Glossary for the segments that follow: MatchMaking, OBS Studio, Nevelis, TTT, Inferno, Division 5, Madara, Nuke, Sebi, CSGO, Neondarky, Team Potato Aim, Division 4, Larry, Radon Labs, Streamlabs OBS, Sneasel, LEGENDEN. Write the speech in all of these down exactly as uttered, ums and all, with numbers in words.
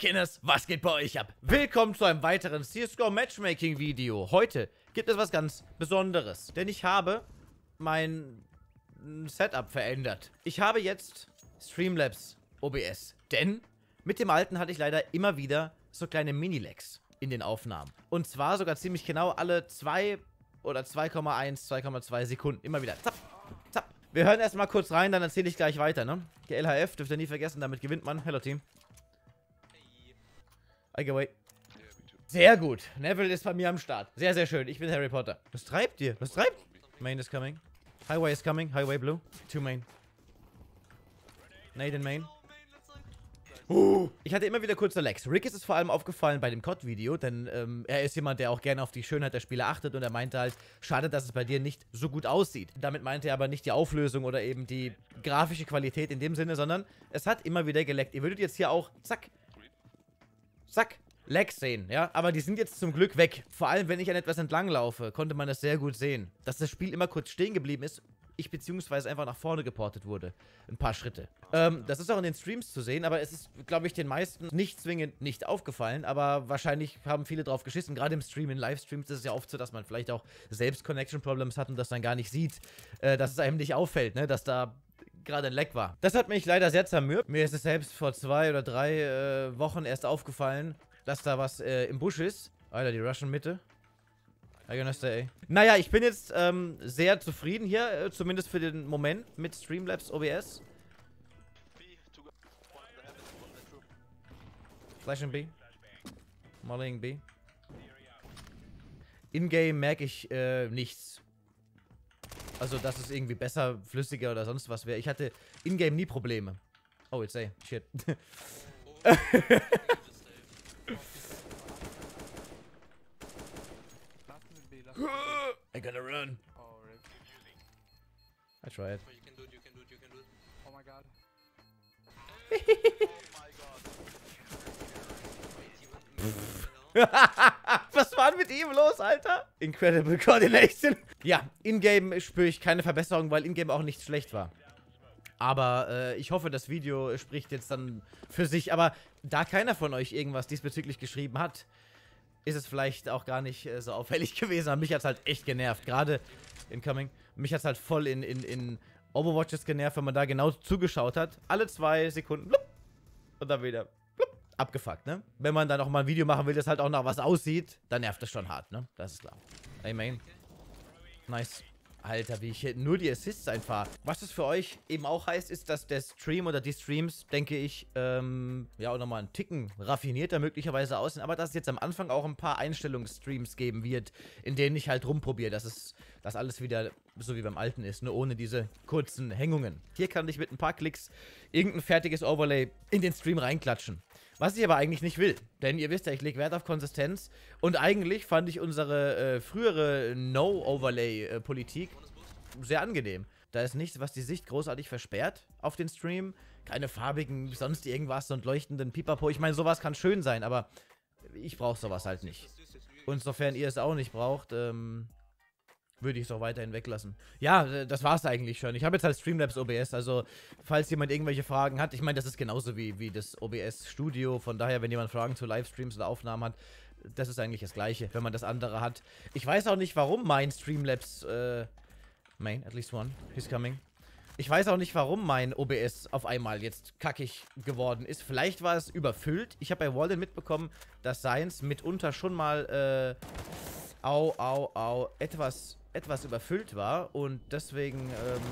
Kinders, was geht bei euch ab? Willkommen zu einem weiteren C S G O Matchmaking Video. Heute gibt es was ganz Besonderes, denn ich habe mein Setup verändert. Ich habe jetzt Streamlabs O B S, denn mit dem alten hatte ich leider immer wieder so kleine Mini-Lags in den Aufnahmen. Und zwar sogar ziemlich genau alle zwei oder zwei Komma eins, zwei Komma zwei Sekunden. Immer wieder. Zapp, zapp. Wir hören erstmal kurz rein, dann erzähle ich gleich weiter, ne? Die L H F dürft ihr nie vergessen, damit gewinnt man. Hello, Team. I go away. Sehr gut. Neville ist bei mir am Start. Sehr, sehr schön. Ich bin Harry Potter. Was treibt ihr? Was treibt? Main is coming. Highway is coming. Highway blue. Two main. Nade in main. Uh, ich hatte immer wieder kurze Lags. Rick ist es vor allem aufgefallen bei dem C O D-Video, denn ähm, er ist jemand, der auch gerne auf die Schönheit der Spiele achtet und er meinte halt, schade, dass es bei dir nicht so gut aussieht. Damit meinte er aber nicht die Auflösung oder eben die grafische Qualität in dem Sinne, sondern es hat immer wieder geleckt. Ihr würdet jetzt hier auch, zack, zack, Lags sehen, ja, aber die sind jetzt zum Glück weg. Vor allem, wenn ich an etwas entlang laufe, konnte man das sehr gut sehen, dass das Spiel immer kurz stehen geblieben ist. Ich beziehungsweise einfach nach vorne geportet wurde. Ein paar Schritte. Ähm, das ist auch in den Streams zu sehen, aber es ist, glaube ich, den meisten nicht zwingend nicht aufgefallen, aber wahrscheinlich haben viele drauf geschissen. Gerade im Stream, in Livestreams ist es ja oft so, dass man vielleicht auch selbst Connection-Problems hat und das dann gar nicht sieht, äh, dass es einem nicht auffällt, ne? Dass da gerade ein Lag war. Das hat mich leider sehr zermürbt. Mir ist es selbst vor zwei oder drei äh, Wochen erst aufgefallen, dass da was äh, im Busch ist. Alter, die Russian-Mitte. Naja, ich bin jetzt ähm, sehr zufrieden hier, äh, zumindest für den Moment, mit Streamlabs O B S. Flash in B. Mollying B. In-game merke ich äh, nichts. Also, dass es irgendwie besser, flüssiger oder sonst was wäre. Ich hatte in-game nie Probleme. Oh, jetzt ey, shit. I gotta run. Oh, Rick. I tried. You can do it, you can do it, you can do it. Oh my god. Oh my god. Was war denn mit ihm los, Alter? Incredible Coordination. Ja, in-game spüre ich keine Verbesserung, weil in-game auch nichts schlecht war. Aber äh, ich hoffe, das Video spricht jetzt dann für sich. Aber da keiner von euch irgendwas diesbezüglich geschrieben hat, ist es vielleicht auch gar nicht äh, so auffällig gewesen, aber mich hat es halt echt genervt, gerade incoming, mich hat es halt voll in, in, in Overwatches genervt, wenn man da genau zugeschaut hat, alle zwei Sekunden, blub, und dann wieder, blub, abgefuckt, ne? Wenn man dann auch mal ein Video machen will, das halt auch noch was aussieht, dann nervt das schon hart, ne? Das ist klar. Amen. Nice. Alter, wie ich hier nur die Assists einfahre. Was das für euch eben auch heißt, ist, dass der Stream oder die Streams, denke ich, ähm, ja auch nochmal einen Ticken raffinierter möglicherweise aussehen. Aber dass es jetzt am Anfang auch ein paar Einstellungsstreams geben wird, in denen ich halt rumprobiere, dass es, dass alles wieder so wie beim Alten ist, nur ohne diese kurzen Hängungen. Hier kann ich mit ein paar Klicks irgendein fertiges Overlay in den Stream reinklatschen. Was ich aber eigentlich nicht will, denn ihr wisst ja, ich lege Wert auf Konsistenz und eigentlich fand ich unsere äh, frühere No-Overlay-Politik sehr angenehm. Da ist nichts, was die Sicht großartig versperrt auf den Stream, keine farbigen, sonst irgendwas und leuchtenden Pipapo. Ich meine, sowas kann schön sein, aber ich brauche sowas halt nicht. Und sofern ihr es auch nicht braucht, ähm, würde ich es auch weiterhin weglassen. Ja, das war's eigentlich schon. Ich habe jetzt halt Streamlabs O B S, also falls jemand irgendwelche Fragen hat, ich meine, das ist genauso wie, wie das O B S Studio, von daher, wenn jemand Fragen zu Livestreams oder Aufnahmen hat, das ist eigentlich das Gleiche, wenn man das andere hat. Ich weiß auch nicht, warum mein Streamlabs, äh, main, at least one, he's coming. Ich weiß auch nicht, warum mein O B S auf einmal jetzt kackig geworden ist. Vielleicht war es überfüllt. Ich habe bei Walden mitbekommen, dass seins mitunter schon mal, äh, au, au, au, etwas... etwas überfüllt war und deswegen, ähm,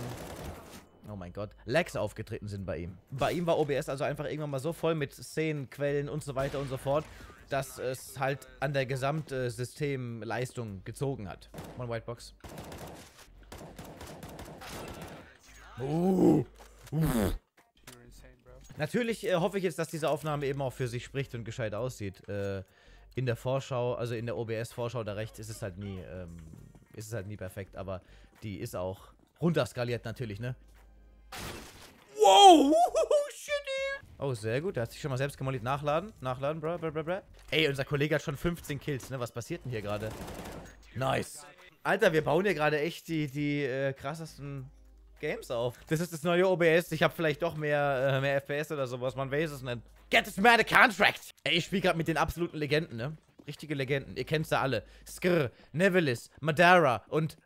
oh mein Gott, Lags aufgetreten sind bei ihm. Bei ihm war O B S also einfach irgendwann mal so voll mit Szenen, Quellen und so weiter und so fort, dass es halt an der Gesamtsystemleistung gezogen hat. One White Box. Uh. Uh. Natürlich äh, hoffe ich jetzt, dass diese Aufnahme eben auch für sich spricht und gescheit aussieht. Äh, in der Vorschau, also in der O B S-Vorschau da rechts ist es halt nie, ähm, ist es halt nie perfekt, aber die ist auch runterskaliert natürlich, ne? Wow! Shitty! Oh, sehr gut. Der hat sich schon mal selbst gemolliert. Nachladen, nachladen, bra, bra, bra, bra. Ey, unser Kollege hat schon fünfzehn Kills, ne? Was passiert denn hier gerade? Nice. Alter, wir bauen hier gerade echt die, die äh, krassesten Games auf. Das ist das neue O B S. Ich habe vielleicht doch mehr, äh, mehr F P S oder sowas. Man weiß es nicht. Get this man a contract! Ey, ich spiele gerade mit den absoluten Legenden, ne? Richtige Legenden. Ihr kennt sie alle. Skrr, Nevelis, Madara und...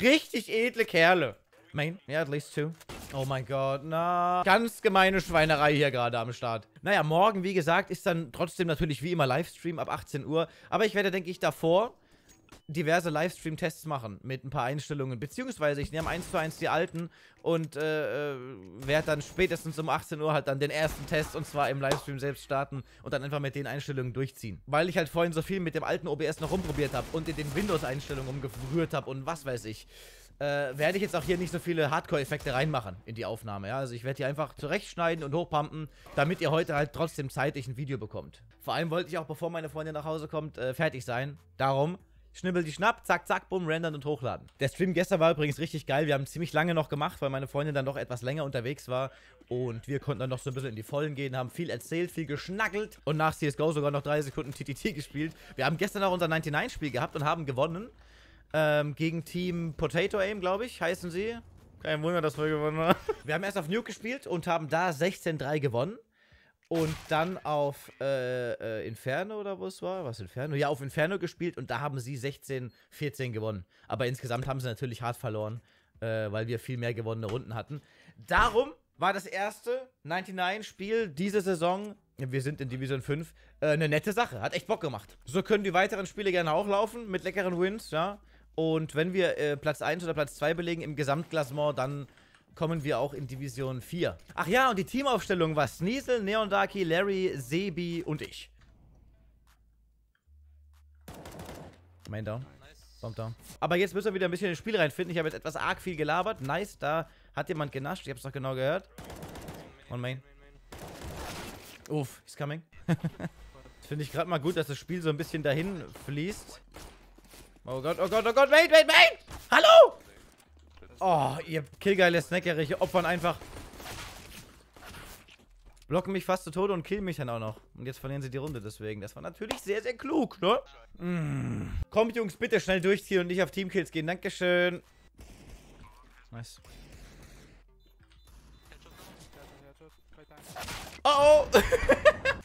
Richtig edle Kerle. Main? Ja, yeah, at least two. Oh mein Gott, na. Ganz gemeine Schweinerei hier gerade am Start. Naja, morgen, wie gesagt, ist dann trotzdem natürlich wie immer Livestream ab achtzehn Uhr. Aber ich werde, denke ich, davor diverse Livestream-Tests machen mit ein paar Einstellungen. Beziehungsweise ich nehme eins zu eins die alten und äh, werde dann spätestens um achtzehn Uhr halt dann den ersten Test und zwar im Livestream selbst starten und dann einfach mit den Einstellungen durchziehen. Weil ich halt vorhin so viel mit dem alten O B S noch rumprobiert habe und in den Windows-Einstellungen umgerührt habe und was weiß ich. Äh, werde ich jetzt auch hier nicht so viele Hardcore-Effekte reinmachen in die Aufnahme, ja. Also ich werde hier einfach zurechtschneiden und hochpumpen, damit ihr heute halt trotzdem zeitig ein Video bekommt. Vor allem wollte ich auch, bevor meine Freundin nach Hause kommt, äh, fertig sein. Darum, schnibbel die Schnapp, zack, zack, bumm, rendern und hochladen. Der Stream gestern war übrigens richtig geil. Wir haben ziemlich lange noch gemacht, weil meine Freundin dann doch etwas länger unterwegs war. Und wir konnten dann noch so ein bisschen in die Vollen gehen, haben viel erzählt, viel geschnackelt. Und nach C S G O sogar noch drei Sekunden T T T gespielt. Wir haben gestern auch unser neunundneunzig-Spiel gehabt und haben gewonnen. Ähm, gegen Team Potato Aim, glaube ich, heißen sie. Kein Wunder, dass wir gewonnen haben. Wir haben erst auf Nuke gespielt und haben da sechzehn drei gewonnen. Und dann auf äh, äh, Inferno oder wo es war? Was, Inferno? Ja, auf Inferno gespielt und da haben sie sechzehn vierzehn gewonnen. Aber insgesamt haben sie natürlich hart verloren, äh, weil wir viel mehr gewonnene Runden hatten. Darum war das erste neunundneunzig-Spiel diese Saison, wir sind in Division fünf, äh, eine nette Sache. Hat echt Bock gemacht. So können die weiteren Spiele gerne auch laufen mit leckeren Wins, ja. Und wenn wir äh, Platz eins oder Platz zwei belegen im Gesamtklassement, dann kommen wir auch in Division vier. Ach ja, und die Teamaufstellung war Sneasel, Neondarky, Larry, Sebi und ich. Main down. Bomb down. Aber jetzt müssen wir wieder ein bisschen ins Spiel reinfinden. Ich habe jetzt etwas arg viel gelabert. Nice, da hat jemand genascht. Ich habe es noch genau gehört. One main. Uff, he's coming. Finde ich gerade mal gut, dass das Spiel so ein bisschen dahin fließt. Oh Gott, oh Gott, oh Gott, wait, wait, wait! Hallo! Oh, ihr killgeile Snackerige opfern einfach. Blocken mich fast zu Tode und killen mich dann auch noch. Und jetzt verlieren sie die Runde deswegen. Das war natürlich sehr, sehr klug, ne? Mm. Kommt, Jungs, bitte schnell durchziehen und nicht auf Teamkills gehen. Dankeschön. Nice. Oh, oh.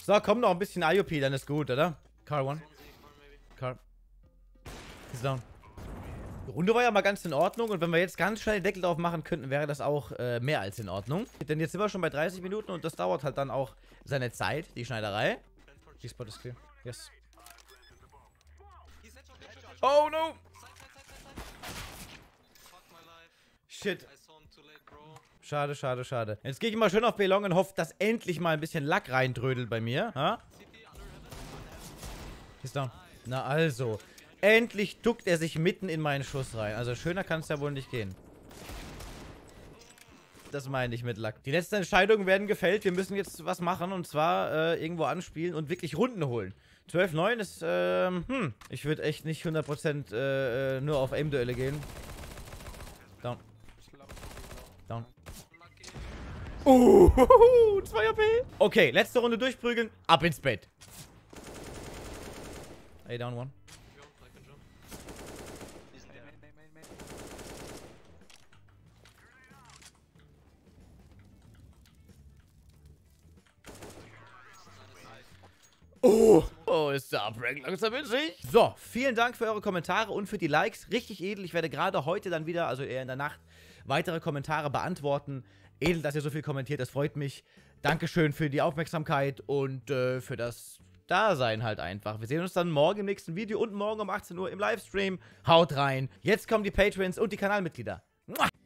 So, komm noch ein bisschen I O P, dann ist gut, oder? Car one. Car. He's down. Die Runde war ja mal ganz in Ordnung und wenn wir jetzt ganz schnell den Deckel drauf machen könnten, wäre das auch äh, mehr als in Ordnung. Denn jetzt sind wir schon bei dreißig Minuten und das dauert halt dann auch seine Zeit, die Schneiderei. Die Spot ist clear. Yes. Oh no! Shit. Schade, schade, schade. Jetzt gehe ich mal schön auf B-Long und hoffe, dass endlich mal ein bisschen Lack reindrödelt bei mir. Ha? He's down. Na also. Endlich duckt er sich mitten in meinen Schuss rein. Also schöner kann es ja wohl nicht gehen. Das meine ich mit Lack. Die letzten Entscheidungen werden gefällt. Wir müssen jetzt was machen und zwar äh, irgendwo anspielen und wirklich Runden holen. zwölf neun ist, ähm, hm. Ich würde echt nicht hundert Prozent äh, nur auf Aim-Duelle gehen. Down. Down. Uh, zwei A P. Okay, letzte Runde durchprügeln. Ab ins Bett. Hey, down one. Oh, oh, ist der Abrank langsam in sich. So, vielen Dank für eure Kommentare und für die Likes. Richtig edel. Ich werde gerade heute dann wieder, also eher in der Nacht, weitere Kommentare beantworten. Edel, dass ihr so viel kommentiert, das freut mich. Dankeschön für die Aufmerksamkeit und äh, für das Dasein halt einfach. Wir sehen uns dann morgen im nächsten Video und morgen um achtzehn Uhr im Livestream. Haut rein. Jetzt kommen die Patrons und die Kanalmitglieder. Muah.